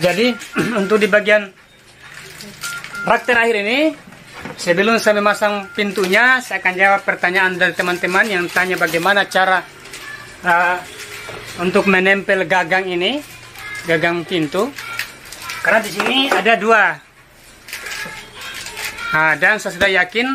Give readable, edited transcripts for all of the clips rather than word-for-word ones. Jadi untuk di bagian rak terakhir ini, sebelum saya memasang pintunya, saya akan jawab pertanyaan dari teman-teman yang tanya bagaimana cara untuk menempel gagang ini, gagang pintu. Karena di sini ada dua. Nah, dan saya sudah yakin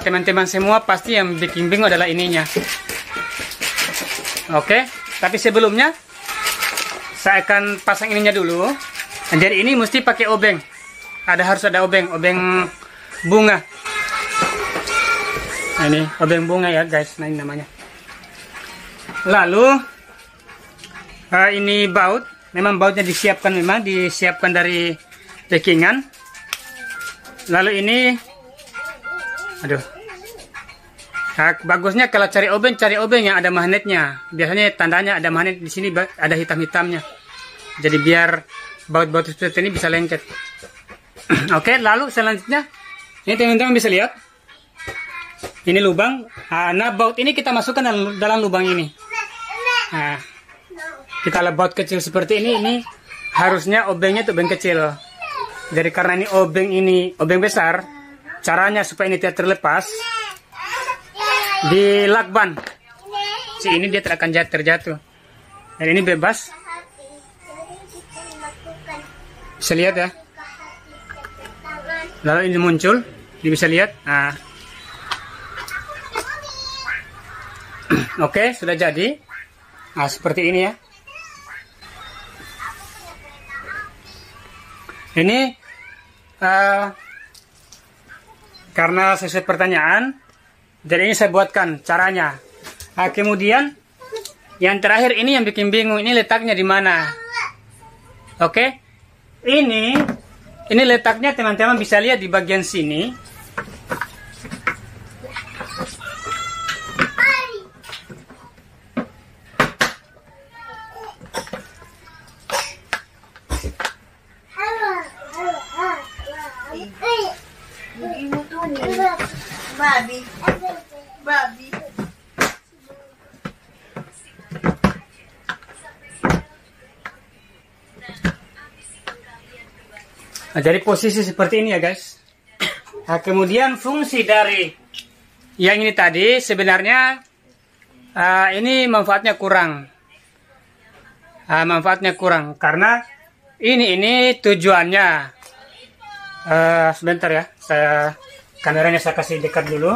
teman-teman semua pasti yang bikin bingung adalah ininya. Oke, tapi sebelumnya saya akan pasang ininya dulu. Jadi ini mesti pakai obeng. Harus ada obeng bunga. Nah, ini obeng bunga ya guys, nah ini namanya. Lalu ini baut. Memang bautnya disiapkan dari packingan. Lalu ini, aduh. Nah, bagusnya kalau cari obeng yang ada magnetnya. Biasanya tandanya ada magnet di sini, ada hitam-hitamnya. Jadi biar baut-baut seperti ini bisa lengket. Oke, lalu selanjutnya ini teman-teman bisa lihat, ini lubang. Nah, baut ini kita masukkan dalam lubang ini. Nah, kita baut kecil seperti ini harusnya obengnya itu obeng kecil. Jadi karena ini obeng besar, caranya supaya ini tidak terlepas, di lakban. Si ini dia tidak akan terjatuh. Dan ini bebas. Bisa lihat ya. Lalu ini muncul, ini bisa lihat. Nah. Oke, sudah jadi. Nah, seperti ini ya. Ini karena sesuai pertanyaan, jadi ini saya buatkan caranya. Nah, kemudian yang terakhir ini yang bikin bingung, ini letaknya di mana? Oke, ini letaknya teman-teman bisa lihat di bagian sini. Babi. Nah, jadi posisi seperti ini ya guys. Nah, kemudian fungsi dari yang ini tadi sebenarnya ini manfaatnya kurang. Manfaatnya kurang karena ini tujuannya. Sebentar ya, kameranya saya kasih dekat dulu.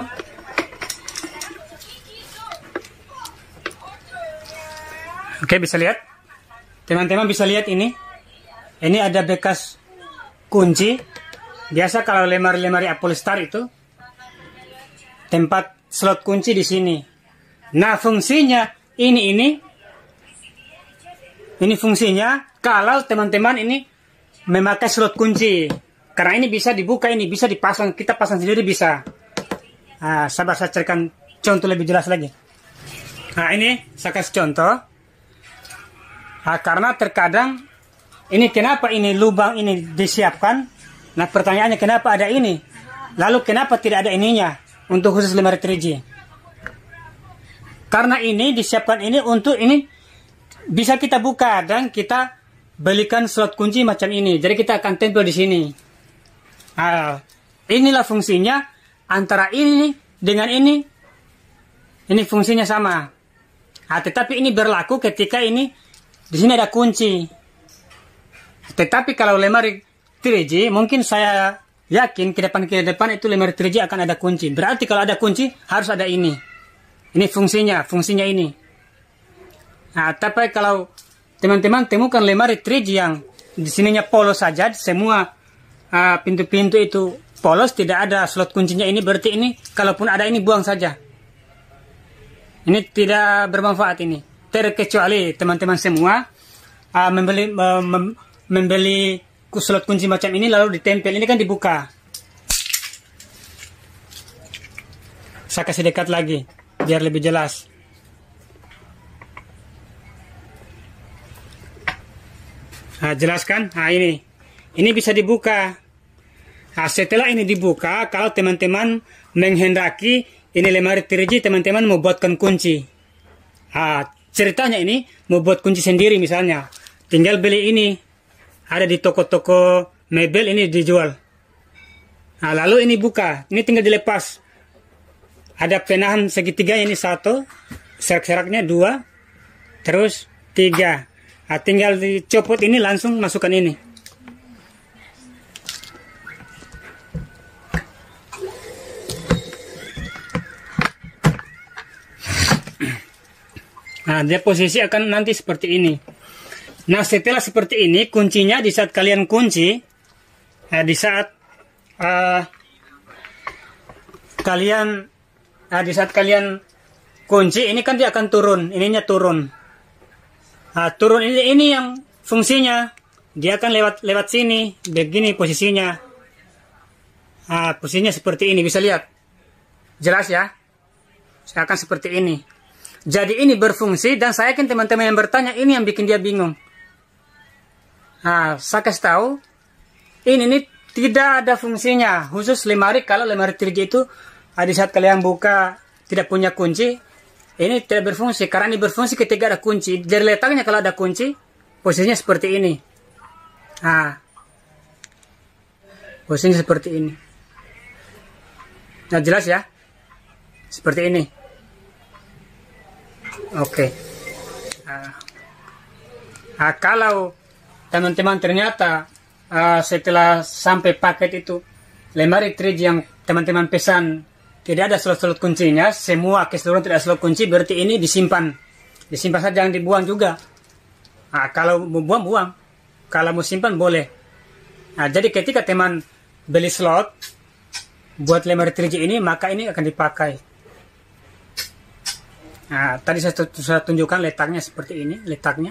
Oke, bisa lihat. Teman-teman bisa lihat ini. Ini ada bekas kunci. Biasa kalau lemari-lemari Apple Star itu tempat slot kunci di sini. Nah, fungsinya ini fungsinya kalau teman-teman ini memakai slot kunci. Karena ini bisa dibuka, ini bisa dipasang, kita pasang sendiri bisa. Nah, sabar saya carikan contoh lebih jelas lagi. Nah, ini saya kasih contoh. Nah, karena terkadang ini kenapa ini lubang ini disiapkan? Nah, pertanyaannya kenapa ada ini? Lalu kenapa tidak ada ininya untuk khusus lemari Tri J? Karena ini disiapkan ini untuk ini bisa kita buka dan kita belikan slot kunci macam ini. Jadi kita akan tempel di sini. Nah, inilah fungsinya antara ini dengan ini. Ini fungsinya sama. Nah, tetapi ini berlaku ketika ini di sini ada kunci. Tetapi kalau lemari Tri J, mungkin saya yakin ke depan itu lemari Tri J akan ada kunci. Berarti kalau ada kunci harus ada ini. Ini fungsinya ini. Nah, tapi kalau teman-teman temukan lemari Tri J yang di sininya polos saja, semua pintu-pintu itu polos, tidak ada slot kuncinya ini, berarti ini kalaupun ada ini buang saja. Ini tidak bermanfaat ini. Terkecuali teman-teman semua membeli slot kunci macam ini lalu ditempel, ini kan dibuka. Saya kasih dekat lagi biar lebih jelas. Nah, jelaskan. Nah, ini bisa dibuka. Nah, setelah ini dibuka, kalau teman-teman menghendaki ini lemari Tri J, teman-teman mau buatkan kunci. Nah, ceritanya ini mau buat kunci sendiri misalnya, tinggal beli ini. ada di toko-toko mebel ini dijual. Nah, lalu ini buka, ini tinggal dilepas. Ada penahan segitiga ini satu, serak-seraknya dua, terus tiga. Nah, tinggal dicopot ini langsung masukkan ini. Nah, dia posisi akan nanti seperti ini. Nah, setelah seperti ini, kuncinya di saat kalian kunci, di saat kalian kunci, ini kan dia akan turun, ininya turun. Nah, turun ini yang fungsinya, dia akan lewat sini, begini posisinya. Nah, posisinya seperti ini, bisa lihat, jelas ya, akan seperti ini. Jadi ini berfungsi, dan saya yakin teman-teman yang bertanya, ini yang bikin dia bingung. Nah, saya kasih tahu, ini tidak ada fungsinya, khusus lemari, kalau lemari Tri J itu, di saat kalian buka, tidak punya kunci, ini tidak berfungsi, karena ini berfungsi ketika ada kunci. Jadi letaknya kalau ada kunci, posisinya seperti ini. Nah, posisinya seperti ini. Nah, jelas ya, seperti ini. Oke, kalau teman-teman ternyata setelah sampai paket itu lemari Tri J yang teman-teman pesan tidak ada slot-slot kuncinya, semua keseluruhan tidak ada slot kunci, berarti ini disimpan saja, jangan dibuang juga. Kalau mau buang, kalau mau simpan boleh. Jadi ketika teman beli slot buat lemari Tri J ini, maka ini akan dipakai. Nah, tadi saya tunjukkan letaknya seperti ini, letaknya.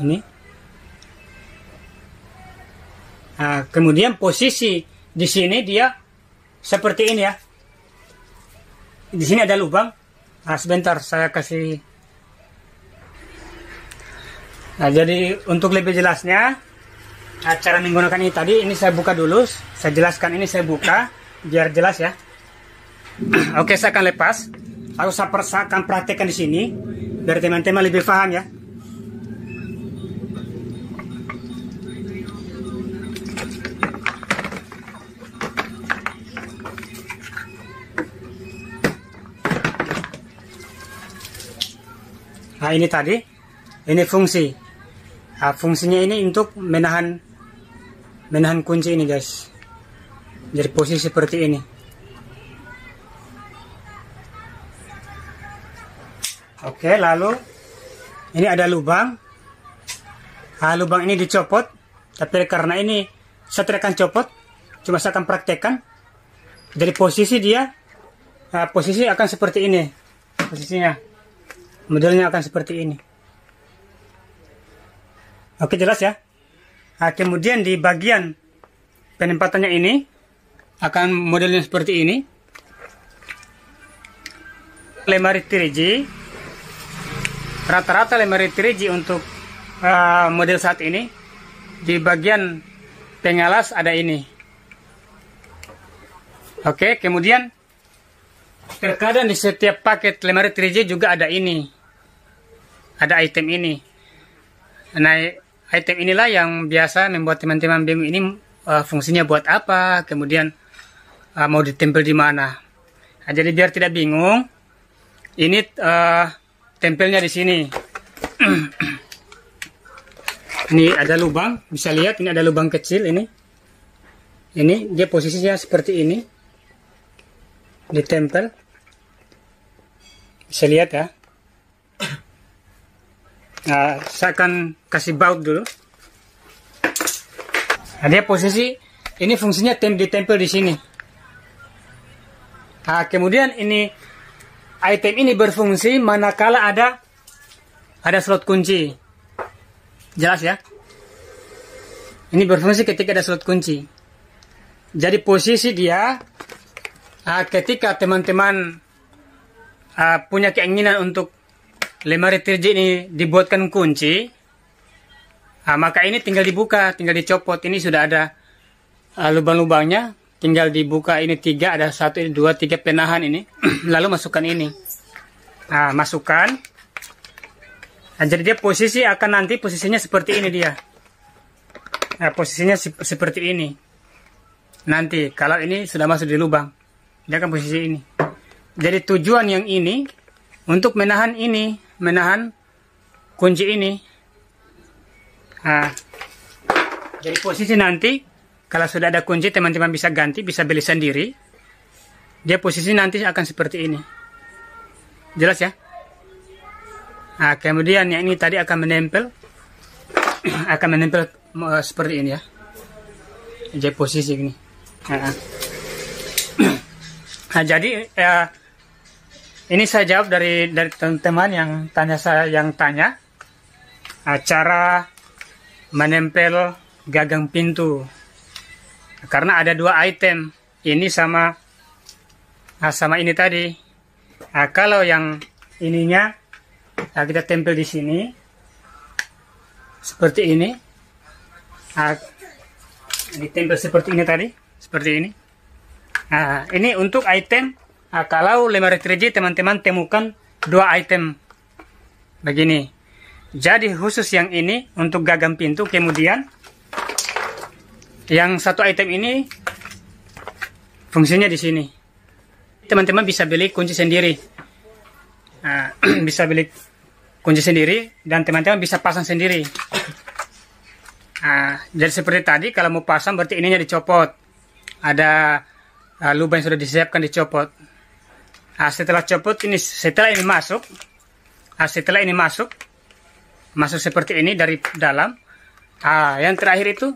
Ini. Nah, kemudian posisi di sini dia seperti ini ya. Di sini ada lubang. Nah, sebentar saya kasih. Nah, jadi untuk lebih jelasnya, cara menggunakan ini tadi, ini saya buka dulu. Saya jelaskan, ini saya buka, biar jelas ya. Oke, saya akan lepas. Aku akan praktekkan di sini, biar teman-teman lebih paham ya. Nah, ini tadi, ini fungsi. Nah, fungsinya ini untuk menahan kunci ini guys. Jadi posisi seperti ini. Oke, lalu ini ada lubang. Lubang ini dicopot, tapi karena ini saya tidak akan copot, cuma saya akan praktekkan. Jadi posisi dia, posisi akan seperti ini, posisinya, modelnya akan seperti ini. Oke, jelas ya. Kemudian di bagian penempatannya ini akan modelnya seperti ini. Lemari Tri J. Rata-rata lemari Tri J untuk model saat ini, di bagian pengalas ada ini. Oke, kemudian terkadang di setiap paket lemari Tri J juga ada ini. Ada item ini. Nah, item inilah yang biasa membuat teman-teman bingung ini fungsinya buat apa, kemudian mau ditempel di mana. Nah, jadi biar tidak bingung, ini tempelnya di sini. Ini ada lubang, bisa lihat ini ada lubang kecil ini. Ini dia posisinya seperti ini. Ditempel. Bisa lihat ya. Nah, saya akan kasih baut dulu. Nah, dia posisi ini fungsinya ditempel di sini. Nah, kemudian ini item ini berfungsi manakala ada slot kunci. Jelas ya? Ini berfungsi ketika ada slot kunci. Jadi posisi dia ketika teman-teman punya keinginan untuk lemari Tri J ini dibuatkan kunci, maka ini tinggal dibuka, tinggal dicopot. Ini sudah ada lubang-lubangnya. Tinggal dibuka, ini tiga, ada satu, ini dua, tiga penahan ini. Lalu masukkan ini. Nah, masukkan. Nah, jadi dia posisi akan nanti posisinya seperti ini dia. Nah, posisinya seperti ini. Nanti kalau ini sudah masuk di lubang, dia akan posisi ini. Jadi tujuan yang ini untuk menahan ini, menahan kunci ini. Nah, jadi posisi nanti kalau sudah ada kunci, teman-teman bisa ganti, bisa beli sendiri. Dia posisi nanti akan seperti ini. Jelas ya? Nah, kemudian yang ini tadi akan menempel, akan menempel seperti ini ya. Jadi posisi ini. Nah, jadi ini saya jawab dari teman-teman yang tanya cara menempel gagang pintu. Karena ada dua item, ini sama ini tadi. Nah, kalau yang ininya kita tempel di sini seperti ini. Nah, ditempel seperti ini tadi, seperti ini. Nah, ini untuk item. Nah, kalau lemari Tri J teman-teman temukan dua item begini. Jadi khusus yang ini untuk gagang pintu, kemudian yang satu item ini fungsinya di sini. Teman-teman bisa beli kunci sendiri. Nah, bisa beli kunci sendiri dan teman-teman bisa pasang sendiri. Nah, jadi seperti tadi, kalau mau pasang berarti ininya dicopot, ada lubang yang sudah disiapkan dicopot. Nah, setelah copot ini, setelah ini masuk, masuk seperti ini dari dalam. Nah, yang terakhir itu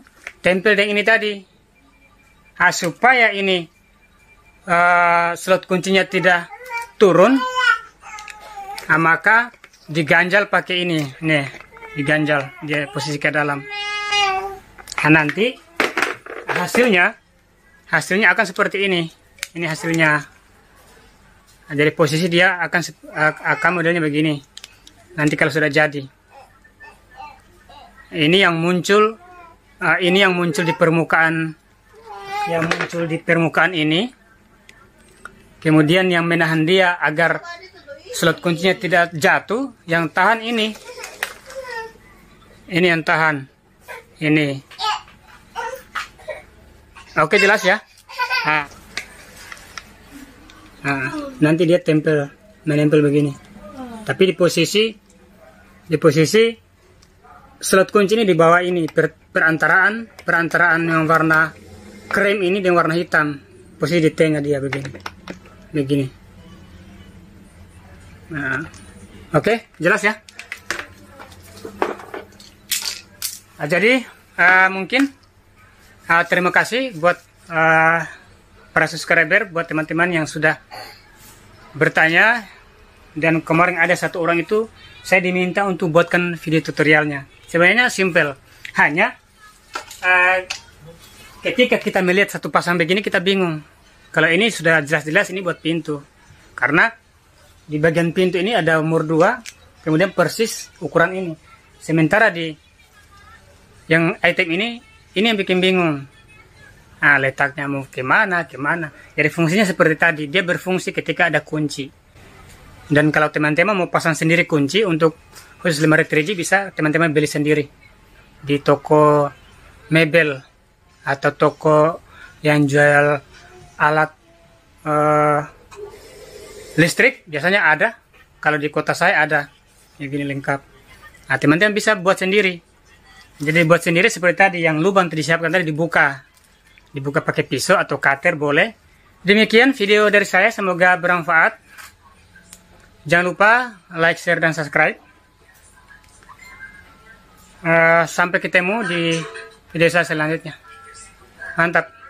tempel dengan ini tadi. Nah, supaya ini slot kuncinya tidak turun, nah, maka diganjal pakai ini, nih, diganjal, dia posisi ke dalam. Nah, nanti hasilnya akan seperti ini. Ini hasilnya. Nah, jadi posisi dia akan modelnya begini. Nanti kalau sudah jadi. Ini yang muncul di permukaan, ini. Kemudian yang menahan dia agar slot kuncinya tidak jatuh, yang tahan ini. Ini yang tahan. Ini. Oke, jelas ya. Nah, nanti dia tempel, menempel begini. Tapi di posisi slot kunci ini di bawah ini, perantaraan yang warna krem ini dengan warna hitam, posisi di tengah dia begini, Nah, oke, jelas ya. Nah, jadi mungkin. Terima kasih buat para subscriber, buat teman-teman yang sudah bertanya. Dan kemarin ada satu orang itu saya diminta untuk buatkan video tutorialnya. Sebenarnya simple, hanya ketika kita melihat satu pasang begini kita bingung. Kalau ini sudah jelas-jelas ini buat pintu, karena di bagian pintu ini ada umur 2, kemudian persis ukuran ini. Sementara di yang item ini yang bikin bingung. Nah, letaknya mau kemana. Jadi fungsinya seperti tadi, dia berfungsi ketika ada kunci. Dan kalau teman-teman mau pasang sendiri kunci untuk khusus lemari Tri J, bisa teman-teman beli sendiri di toko mebel atau toko yang jual alat listrik. Biasanya ada, kalau di kota saya ada yang gini lengkap. Nah, teman-teman bisa buat sendiri. Jadi buat sendiri seperti tadi, yang lubang disiapkan tadi dibuka pakai pisau atau cutter boleh. Demikian video dari saya, semoga bermanfaat. Jangan lupa like, share, dan subscribe. Sampai ketemu di video saya selanjutnya. Mantap.